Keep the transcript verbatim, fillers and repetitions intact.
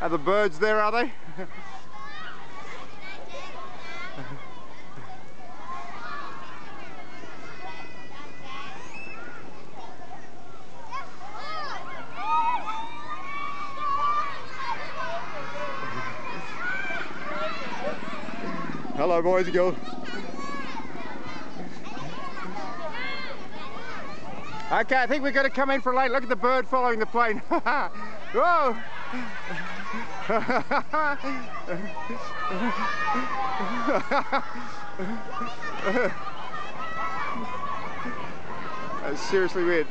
Are the birds there, are they? Hello, boys and girls. Okay, I think we're going to come in for a late. Look at the bird following the plane. Whoa! That's seriously weird.